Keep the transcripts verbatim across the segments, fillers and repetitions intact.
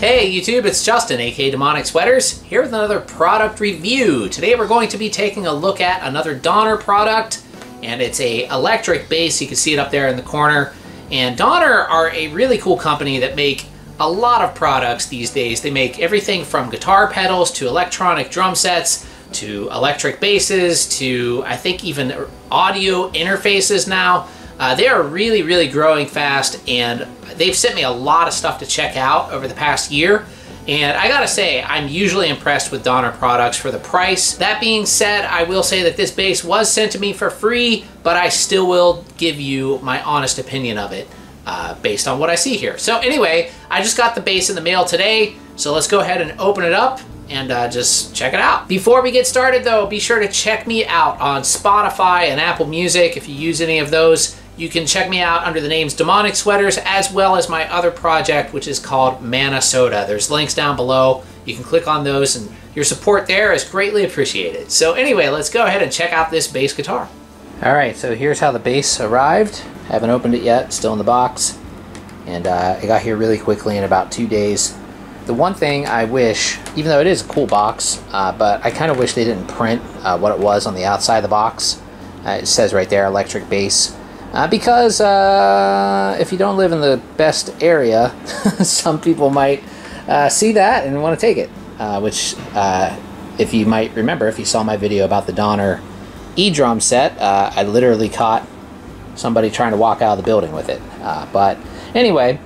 Hey YouTube, it's Justin, aka Demonic Sweaters, here with another product review. Today we're going to be taking a look at another Donner product, and it's a electric bass. You can see it up there in the corner. And Donner are a really cool company that make a lot of products these days. They make everything from guitar pedals to electronic drum sets to electric basses to, I think, even audio interfaces now. Uh, they are really, really growing fast, and they've sent me a lot of stuff to check out over the past year. And I gotta say, I'm usually impressed with Donner products for the price. That being said, I will say that this bass was sent to me for free, but I still will give you my honest opinion of it uh, based on what I see here. So anyway, I just got the bass in the mail today, so let's go ahead and open it up and uh, just check it out. Before we get started though, be sure to check me out on Spotify and Apple Music if you use any of those. You can check me out under the names Demonic Sweaters, as well as my other project, which is called Manasota. There's links down below. You can click on those, and your support there is greatly appreciated. So anyway, let's go ahead and check out this bass guitar. All right, so here's how the bass arrived. I haven't opened it yet, still in the box. And uh, I got here really quickly in about two days. The one thing I wish, even though it is a cool box, uh, but I kind of wish they didn't print uh, what it was on the outside of the box. Uh, it says right there, electric bass. Uh, because uh, if you don't live in the best area, some people might uh, see that and want to take it. Uh, which, uh, if you might remember, if you saw my video about the Donner E-drum set, uh, I literally caught somebody trying to walk out of the building with it. Uh, but anyway,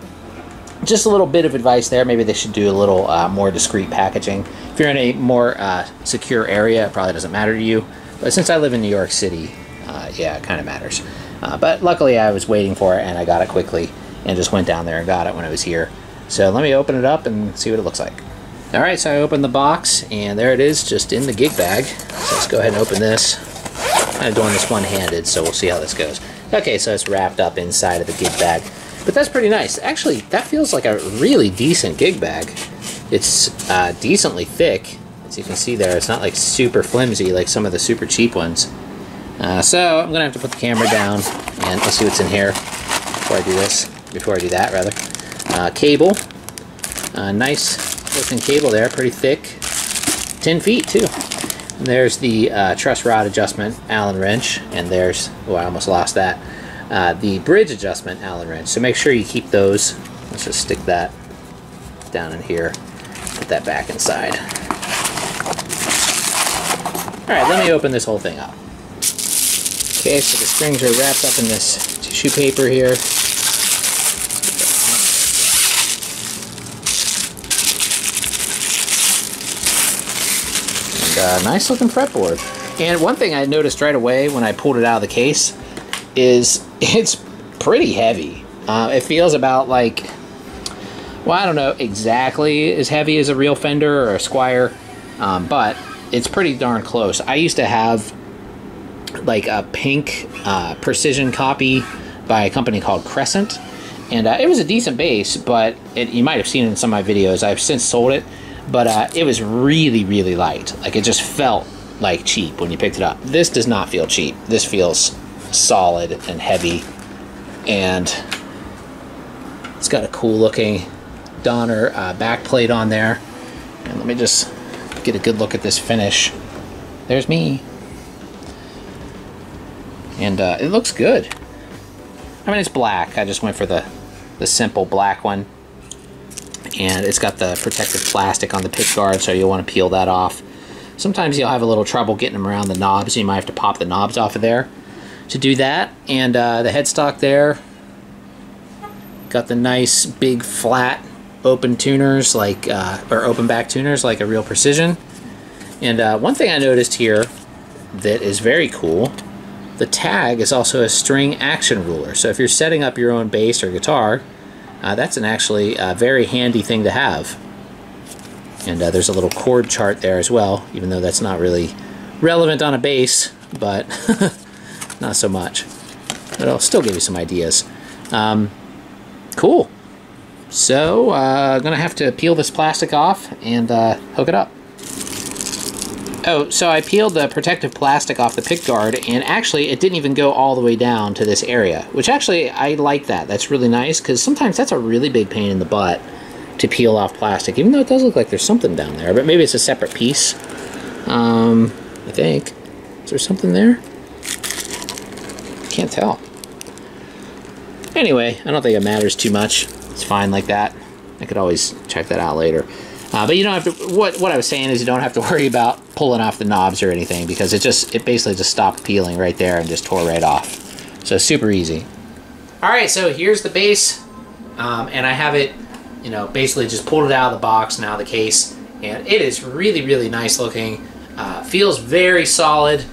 just a little bit of advice there. Maybe they should do a little uh, more discreet packaging. If you're in a more uh, secure area, it probably doesn't matter to you. But since I live in New York City, uh, yeah, it kind of matters. Uh, but luckily I was waiting for it and I got it quickly and just went down there and got it when it was here. So let me open it up and see what it looks like. All right, so I opened the box and there it is, just in the gig bag. So let's go ahead and open this. I'm doing this one-handed, so we'll see how this goes. Okay, so it's wrapped up inside of the gig bag. But that's pretty nice. Actually, that feels like a really decent gig bag. It's uh, decently thick. As you can see there, it's not like super flimsy like some of the super cheap ones. Uh, so I'm gonna have to put the camera down and let's see what's in here before I do this, before I do that rather. Uh, cable, uh, nice looking cable there, pretty thick, ten feet too. And there's the uh, truss rod adjustment Allen wrench, and there's, oh I almost lost that, uh, the bridge adjustment Allen wrench. So make sure you keep those. Let's just stick that down in here, put that back inside. All right, let me open this whole thing up. Okay, so the strings are wrapped up in this tissue paper here. And, uh, nice looking fretboard. And one thing I noticed right away when I pulled it out of the case is it's pretty heavy. Uh, it feels about like, well, I don't know exactly as heavy as a real Fender or a Squier, um, but it's pretty darn close. I used to have like a pink uh, precision copy by a company called Crescent, and uh, it was a decent bass, but it, you might have seen it in some of my videos. I've since sold it, but uh, it was really, really light. Like it just felt like cheap when you picked it up. This does not feel cheap. This feels solid and heavy, and it's got a cool looking Donner uh, backplate on there. And let me just get a good look at this finish. There's me. And uh, it looks good. I mean, it's black. I just went for the, the simple black one. And it's got the protective plastic on the pick guard, so you'll want to peel that off. Sometimes you'll have a little trouble getting them around the knobs. You might have to pop the knobs off of there to do that. And uh, the headstock there, got the nice big flat open tuners, like uh, or open back tuners like a real Precision. And uh, one thing I noticed here that is very cool, the tag is also a string action ruler. So if you're setting up your own bass or guitar, uh, that's an actually uh, very handy thing to have. And uh, there's a little chord chart there as well, even though that's not really relevant on a bass, but not so much. It'll still give you some ideas. Um, cool. So uh, I'm gonna have to peel this plastic off and uh, hook it up. Oh, so I peeled the protective plastic off the pick guard, and actually it didn't even go all the way down to this area, which actually I like that. That's really nice, because sometimes that's a really big pain in the butt to peel off plastic, even though it does look like there's something down there, but maybe it's a separate piece. Um, I think. Is there something there? Can't tell. Anyway, I don't think it matters too much. It's fine like that. I could always check that out later. Uh, but you don't have to, what, what I was saying is you don't have to worry about pulling off the knobs or anything, because it just, it basically just stopped peeling right there and just tore right off. So super easy. All right, so here's the base. Um, and I have it, you know, basically just pulled it out of the box, now the case. And it is really, really nice looking. Uh, feels very solid.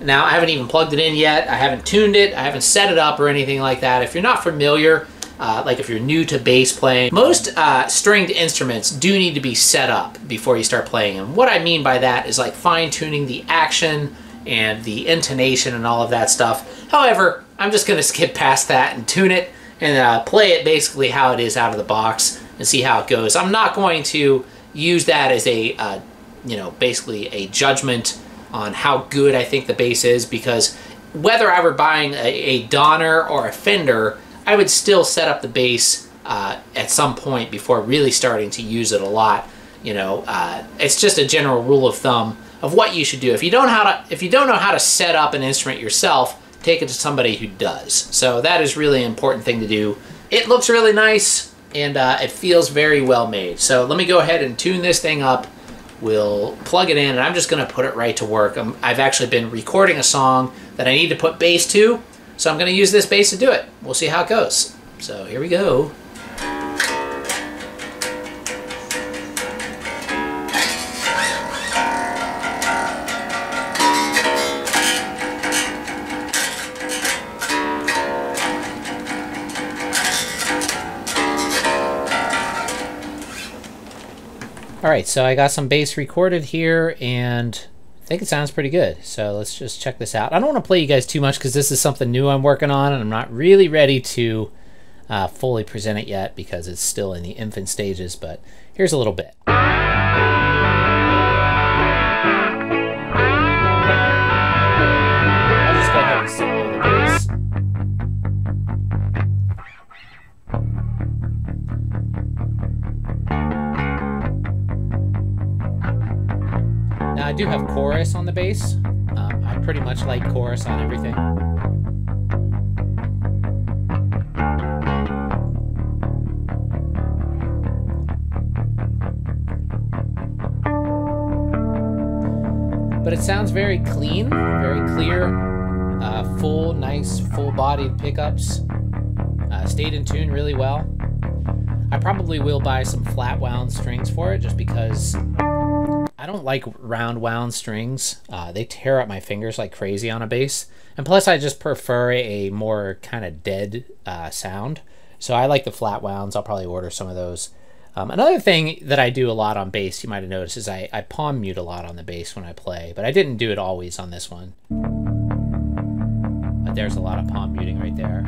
Now, I haven't even plugged it in yet. I haven't tuned it. I haven't set it up or anything like that. If you're not familiar, uh, like if you're new to bass playing, most uh, stringed instruments do need to be set up before you start playing them. What I mean by that is like fine-tuning the action and the intonation and all of that stuff. However, I'm just going to skip past that and tune it and uh, play it basically how it is out of the box and see how it goes. I'm not going to use that as a, uh, you know, basically a judgment on how good I think the bass is, because whether I were buying a, a Donner or a Fender, I would still set up the bass uh, at some point before really starting to use it a lot. You know, uh, it's just a general rule of thumb of what you should do. If you don't know how to, if you don't know how to set up an instrument yourself, take it to somebody who does. So that is really an important thing to do. It looks really nice, and uh, it feels very well made. So let me go ahead and tune this thing up. We'll plug it in, and I'm just going to put it right to work. I'm, I've actually been recording a song that I need to put bass to, so I'm going to use this bass to do it. We'll see how it goes. So here we go. All right, so I got some bass recorded here, and I think it sounds pretty good. So let's just check this out. I don't want to play you guys too much because this is something new I'm working on, and I'm not really ready to uh, fully present it yet because it's still in the infant stages, but here's a little bit. I'll just go ahead and solo the bass. I do have chorus on the bass. Um, I pretty much like chorus on everything. But it sounds very clean, very clear, uh, full, nice, full-bodied pickups. Uh, stayed in tune really well. I probably will buy some flat wound strings for it just because I don't like round wound strings. Uh, they tear up my fingers like crazy on a bass. And plus I just prefer a more kind of dead uh, sound. So I like the flat wounds. I'll probably order some of those. Um, another thing that I do a lot on bass, you might've noticed, is I, I palm mute a lot on the bass when I play, but I didn't do it always on this one. But there's a lot of palm muting right there.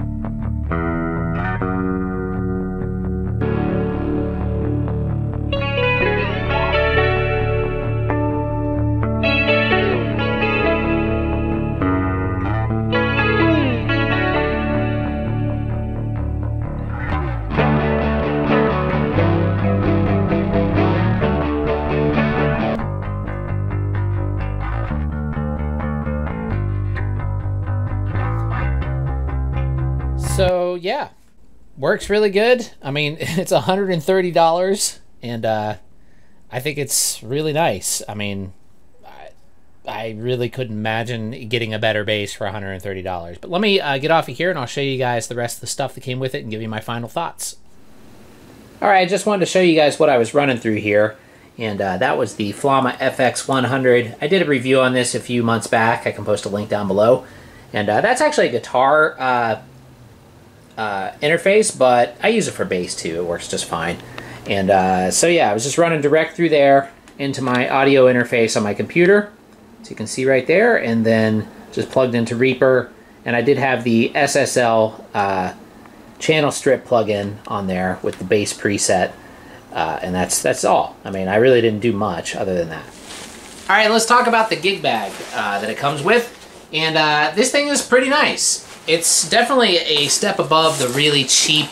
So yeah, works really good. I mean, it's one hundred thirty dollars, and uh, I think it's really nice. I mean, I, I really couldn't imagine getting a better bass for one hundred thirty dollars. But let me uh, get off of here, and I'll show you guys the rest of the stuff that came with it and give you my final thoughts. All right, I just wanted to show you guys what I was running through here, and uh, that was the Flama F X one hundred. I did a review on this a few months back. I can post a link down below. And uh, that's actually a guitar uh, Uh, interface, but I use it for bass too. It works just fine. And uh, so yeah, I was just running direct through there into my audio interface on my computer, so you can see right there, and then just plugged into Reaper. And I did have the S S L uh, channel strip plug-in on there with the bass preset, uh, and that's that's all. I mean, I really didn't do much other than that. All right, let's talk about the gig bag uh, that it comes with. And uh, this thing is pretty nice. It's definitely a step above the really cheap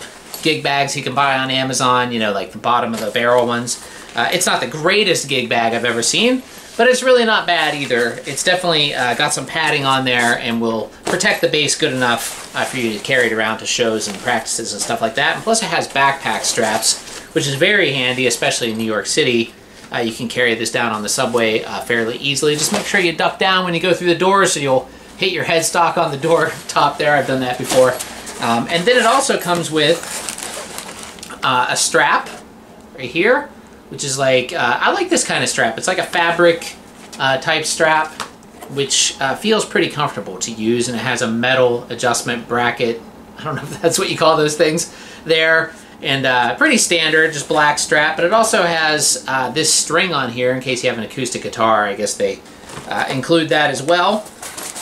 gig bags you can buy on Amazon, you know, like the bottom of the barrel ones. Uh, it's not the greatest gig bag I've ever seen, but it's really not bad either. It's definitely uh, got some padding on there and will protect the bass good enough uh, for you to carry it around to shows and practices and stuff like that. And plus it has backpack straps, which is very handy, especially in New York City. Uh, you can carry this down on the subway uh, fairly easily. Just make sure you duck down when you go through the door so you'll hit your headstock on the door top there. I've done that before. Um, and then it also comes with uh, a strap right here, which is like, uh, I like this kind of strap. It's like a fabric uh, type strap, which uh, feels pretty comfortable to use, and it has a metal adjustment bracket. I don't know if that's what you call those things there. And uh, pretty standard, just black strap, but it also has uh, this string on here in case you have an acoustic guitar. I guess they uh, include that as well.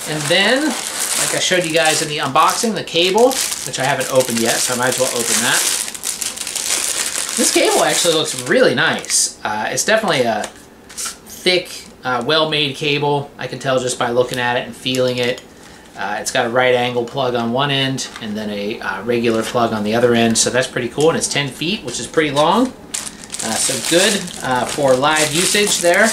And then, like I showed you guys in the unboxing, the cable, which I haven't opened yet, so I might as well open that. This cable actually looks really nice. Uh, it's definitely a thick, uh, well-made cable. I can tell just by looking at it and feeling it. Uh, it's got a right angle plug on one end and then a uh, regular plug on the other end, so that's pretty cool. And it's ten feet, which is pretty long, uh, so good uh, for live usage there.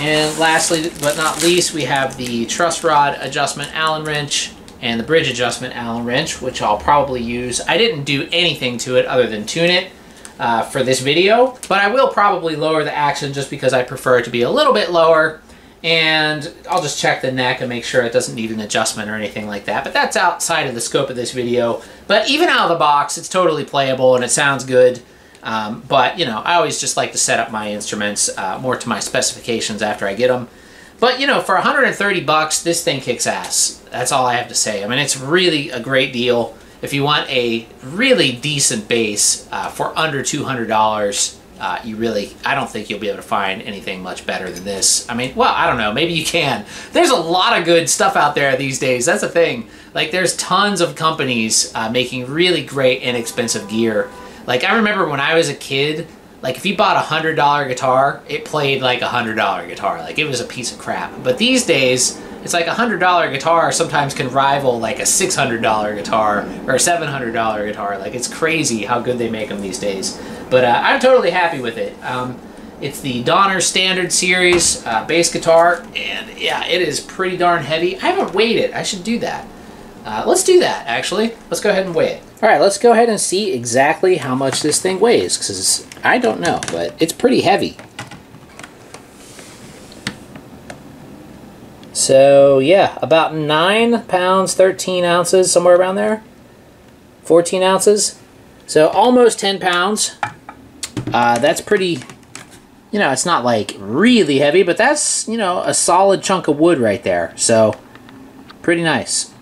And lastly but not least, we have the truss rod adjustment Allen wrench and the bridge adjustment Allen wrench, which I'll probably use. I didn't do anything to it other than tune it uh, for this video, but I will probably lower the action just because I prefer it to be a little bit lower. And I'll just check the neck and make sure it doesn't need an adjustment or anything like that. But that's outside of the scope of this video. But even out of the box, it's totally playable and it sounds good. Um, but, you know, I always just like to set up my instruments uh, more to my specifications after I get them. But, you know, for one hundred thirty bucks, this thing kicks ass. That's all I have to say. I mean, it's really a great deal. If you want a really decent bass uh, for under two hundred dollars, Uh, you really, I don't think you'll be able to find anything much better than this. I mean, well, I don't know. Maybe you can. There's a lot of good stuff out there these days. That's the thing. Like, there's tons of companies uh, making really great, inexpensive gear. Like, I remember when I was a kid, like, if you bought a one hundred dollar guitar, it played like a one hundred dollar guitar. Like, it was a piece of crap. But these days, it's like a one hundred dollar guitar sometimes can rival like a six hundred dollar guitar or a seven hundred dollar guitar. Like, it's crazy how good they make them these days. But uh, I'm totally happy with it. Um, it's the Donner Standard Series uh, bass guitar, and yeah, it is pretty darn heavy. I haven't weighed it. I should do that. Uh, let's do that, actually. Let's go ahead and weigh it. All right, let's go ahead and see exactly how much this thing weighs, because I don't know, but it's pretty heavy. So yeah, about nine pounds, thirteen ounces, somewhere around there, fourteen ounces. So almost ten pounds. Uh, that's pretty, you know, it's not like really heavy, but that's, you know, a solid chunk of wood right there. So pretty nice.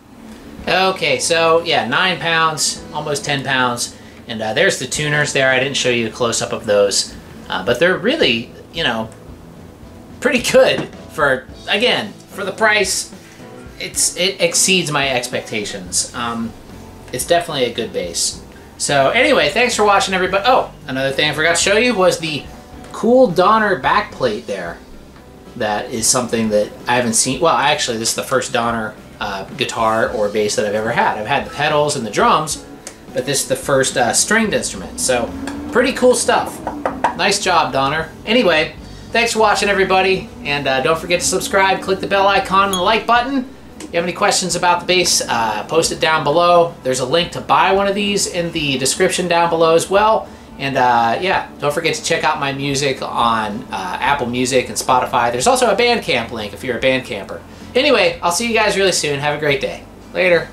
Okay, so yeah, nine pounds, almost ten pounds. And uh, there's the tuners there. I didn't show you a close-up of those, uh, but they're really, you know, pretty good for, again, for the price. It's, it exceeds my expectations. Um, it's definitely a good bass. So anyway, thanks for watching, everybody. Oh, another thing I forgot to show you was the cool Donner backplate there. That is something that I haven't seen. Well, actually, this is the first Donner uh, guitar or bass that I've ever had. I've had the pedals and the drums, but this is the first uh, stringed instrument. So pretty cool stuff. Nice job, Donner. Anyway, thanks for watching, everybody. And uh, don't forget to subscribe, click the bell icon and the like button. If you have any questions about the bass, uh, post it down below. There's a link to buy one of these in the description down below as well. And uh, yeah, don't forget to check out my music on uh, Apple Music and Spotify. There's also a Bandcamp link if you're a Bandcamper. Anyway, I'll see you guys really soon. Have a great day. Later.